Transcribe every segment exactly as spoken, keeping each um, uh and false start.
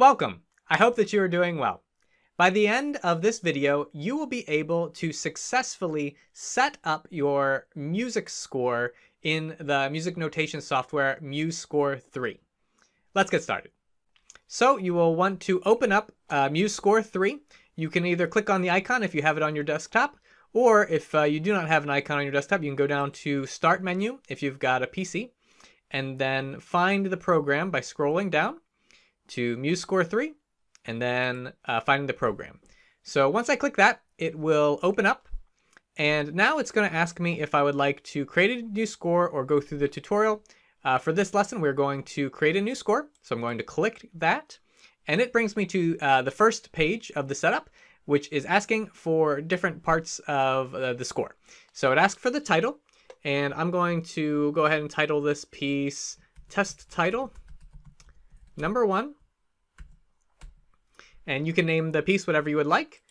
Welcome! I hope that you are doing well. By the end of this video, you will be able to successfully set up your music score in the music notation software MuseScore three. Let's get started. So you will want to open up uh, MuseScore three. You can either click on the icon if you have it on your desktop, or if uh, you do not have an icon on your desktop, you can go down to Start menu if you've got a P C, and then find the program by scrolling down to MuseScore three, and then uh, finding the program. So once I click that, it will open up, and now it's going to ask me if I would like to create a new score or go through the tutorial. Uh, for this lesson, we're going to create a new score, so I'm going to click that, and it brings me to uh, the first page of the setup, which is asking for different parts of uh, the score. So it asks for the title, and I'm going to go ahead and title this piece Test Title Number One. And you can name the piece whatever you would like.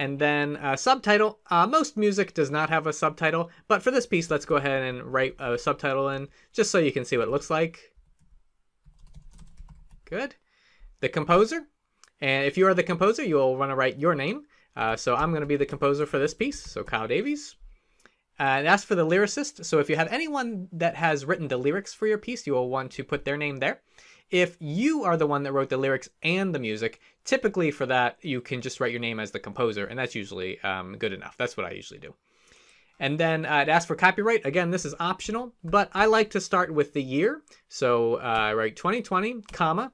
And then a subtitle. Uh, most music does not have a subtitle, but for this piece, let's go ahead and write a subtitle in just so you can see what it looks like. Good. The composer. And if you are the composer, you'll want to write your name. Uh, so I'm going to be the composer for this piece, so Kyle Davies. Uh, and ask for the lyricist. So if you have anyone that has written the lyrics for your piece, you will want to put their name there. If you are the one that wrote the lyrics and the music, typically for that, you can just write your name as the composer, and that's usually um, good enough. That's what I usually do. And then uh, it asks for copyright. Again, this is optional, but I like to start with the year. So uh, I write twenty twenty, comma,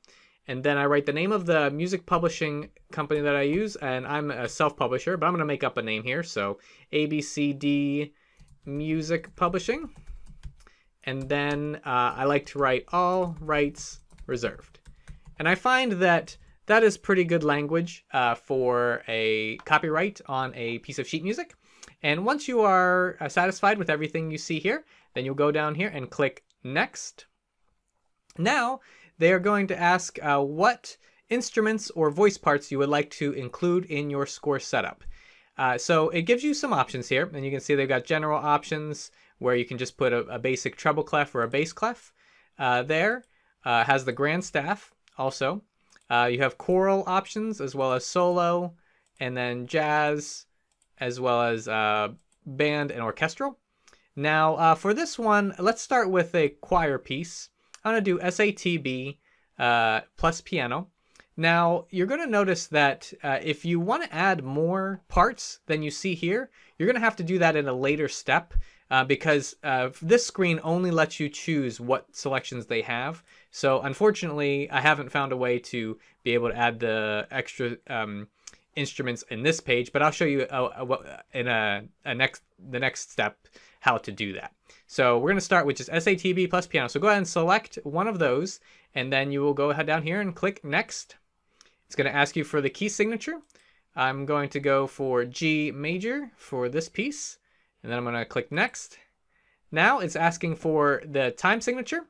and then I write the name of the music publishing company that I use, and I'm a self-publisher, but I'm going to make up a name here. So A B C D Music Publishing. And then uh, I like to write all rights reserved. And I find that that is pretty good language uh, for a copyright on a piece of sheet music. And once you are uh, satisfied with everything you see here, then you'll go down here and click Next. Now they are going to ask uh, what instruments or voice parts you would like to include in your score setup. Uh, so it gives you some options here, and you can see they've got general options where you can just put a, a basic treble clef or a bass clef uh, there. Uh, has the grand staff also. Uh, you have choral options as well as solo, and then jazz, as well as uh, band and orchestral. Now uh, for this one, let's start with a choir piece. I'm going to do S A T B uh, plus piano. Now you're going to notice that uh, if you want to add more parts than you see here, you're going to have to do that in a later step. Uh, because uh, this screen only lets you choose what selections they have. So unfortunately, I haven't found a way to be able to add the extra um, instruments in this page, but I'll show you a, a, in a, a next, the next step how to do that. So we're going to start with just S A T B plus piano. So go ahead and select one of those, and then you will go ahead down here and click Next. It's going to ask you for the key signature. I'm going to go for G major for this piece. And then I'm going to click Next. Now it's asking for the time signature.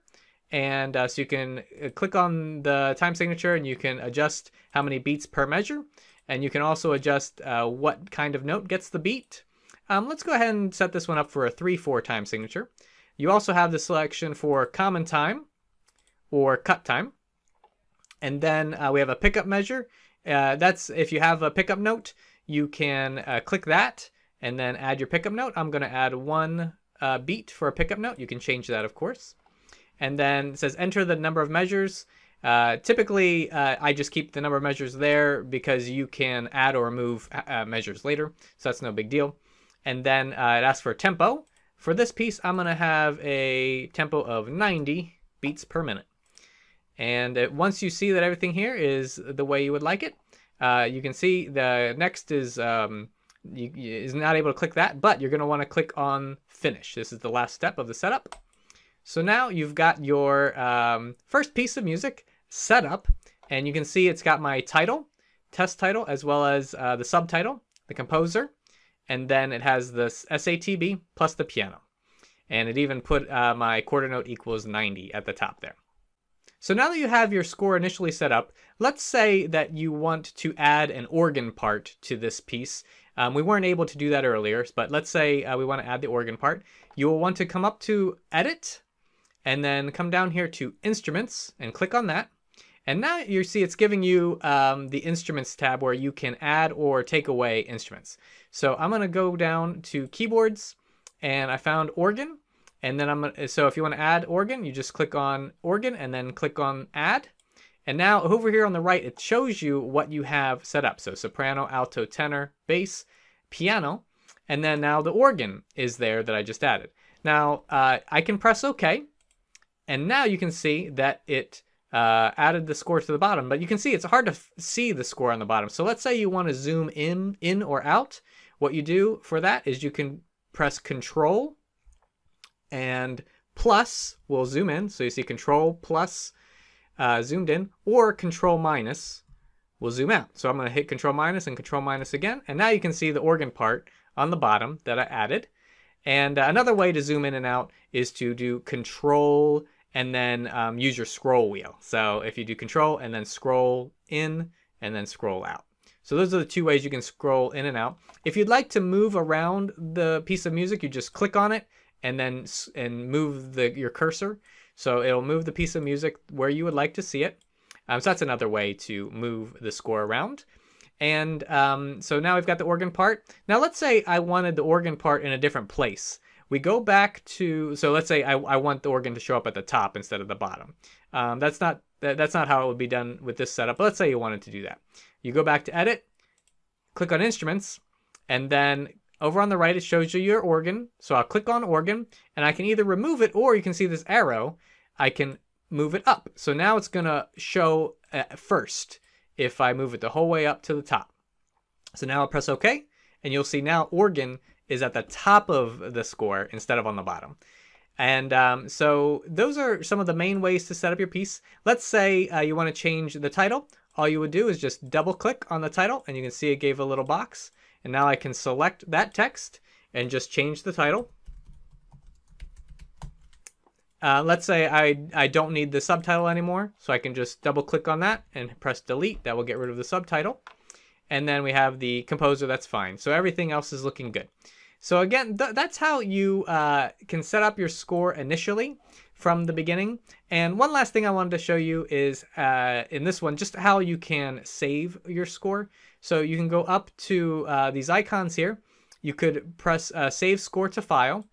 And uh, so you can click on the time signature, and you can adjust how many beats per measure. And you can also adjust uh, what kind of note gets the beat. Um, let's go ahead and set this one up for a three four time signature. You also have the selection for common time or cut time. And then uh, we have a pickup measure. Uh, that's if you have a pickup note, you can uh, click that. And then add your pickup note. I'm going to add one uh, beat for a pickup note. You can change that, of course. And then it says enter the number of measures. Uh, typically, uh, I just keep the number of measures there because you can add or remove uh, measures later. So that's no big deal. And then uh, it asks for tempo. For this piece, I'm going to have a tempo of ninety beats per minute. And it, once you see that everything here is the way you would like it, uh, you can see the next is... Um, You, you is not able to click that, but you're going to want to click on Finish. This is the last step of the setup. So now you've got your um, first piece of music set up, and you can see it's got my title, test title, as well as uh, the subtitle, the composer, and then it has this S A T B plus the piano. And it even put uh, my quarter note equals ninety at the top there. So now that you have your score initially set up, let's say that you want to add an organ part to this piece. Um, we weren't able to do that earlier, but let's say uh, we want to add the organ part. You will want to come up to Edit, and then come down here to Instruments, and click on that. And now you see it's giving you um, the instruments tab where you can add or take away instruments. So I'm gonna go down to keyboards and I found organ. And then I'm gonna, so if you wanna add organ, you just click on organ and then click on add. And now over here on the right, it shows you what you have set up. So soprano, alto, tenor, bass, piano, and then now the organ is there that I just added. Now uh, I can press OK, and now you can see that it uh, added the score to the bottom, but you can see it's hard to see the score on the bottom. So let's say you want to zoom in, in or out. What you do for that is you can press Control and plus will zoom in. So you see Control plus Uh, zoomed in, or Control minus will zoom out. So I'm going to hit Control minus and Control minus again, and now you can see the organ part on the bottom that I added. And uh, another way to zoom in and out is to do Control and then um, use your scroll wheel. So if you do Control and then scroll in and then scroll out. So those are the two ways you can scroll in and out. If you'd like to move around the piece of music, you just click on it and then and move the, your cursor. So it'll move the piece of music where you would like to see it. Um, so that's another way to move the score around. And um, so now we've got the organ part. Now let's say I wanted the organ part in a different place. We go back to, so let's say I, I want the organ to show up at the top instead of the bottom. Um, that's not that, that's not how it would be done with this setup, but let's say you wanted to do that. You go back to Edit, click on Instruments, and then over on the right, it shows you your organ. So I'll click on organ and I can either remove it, or you can see this arrow, I can move it up. So now it's gonna show at first if I move it the whole way up to the top. So now I'll press OK, and you'll see now organ is at the top of the score instead of on the bottom. And um, so those are some of the main ways to set up your piece. Let's say uh, you wanna change the title. All you would do is just double click on the title, and you can see it gave a little box. And now I can select that text and just change the title. Uh, let's say I, I don't need the subtitle anymore, so I can just double click on that and press delete. That will get rid of the subtitle. And then we have the composer, that's fine. So everything else is looking good. So again, th that's how you uh, can set up your score initially from the beginning. And one last thing I wanted to show you is uh, in this one, just how you can save your score. So you can go up to uh, these icons here. You could press uh, save score to file.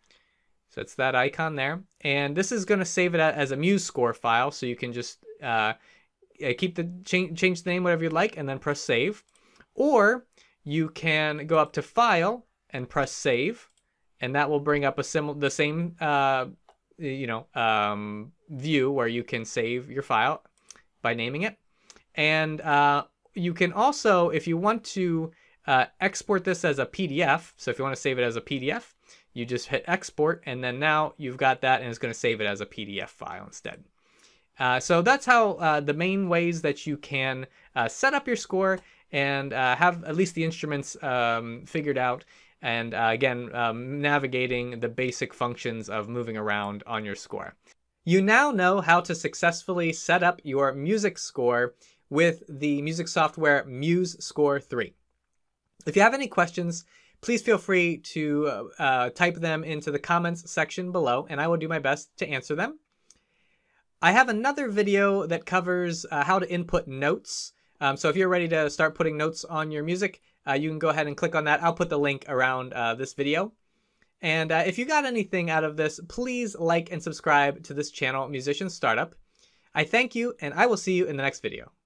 So it's that icon there. And this is gonna save it as a MuseScore file. So you can just uh, keep the change, change the name, whatever you'd like, and then press save. Or you can go up to file and press save, and that will bring up a sim the same uh, you know um, view where you can save your file by naming it. And uh, you can also, if you want to uh, export this as a P D F, so if you want to save it as a P D F, you just hit export, and then now you've got that, and it's going to save it as a P D F file instead. Uh, so that's how uh, the main ways that you can uh, set up your score and uh, have at least the instruments um, figured out. And uh, again, um, navigating the basic functions of moving around on your score. You now know how to successfully set up your music score with the music software MuseScore three. If you have any questions, please feel free to uh, type them into the comments section below, and I will do my best to answer them. I have another video that covers uh, how to input notes. Um, so if you're ready to start putting notes on your music, Uh, you can go ahead and click on that. I'll put the link around uh, this video. And uh, if you got anything out of this, please like and subscribe to this channel, Musician Startup. I thank you, and I will see you in the next video.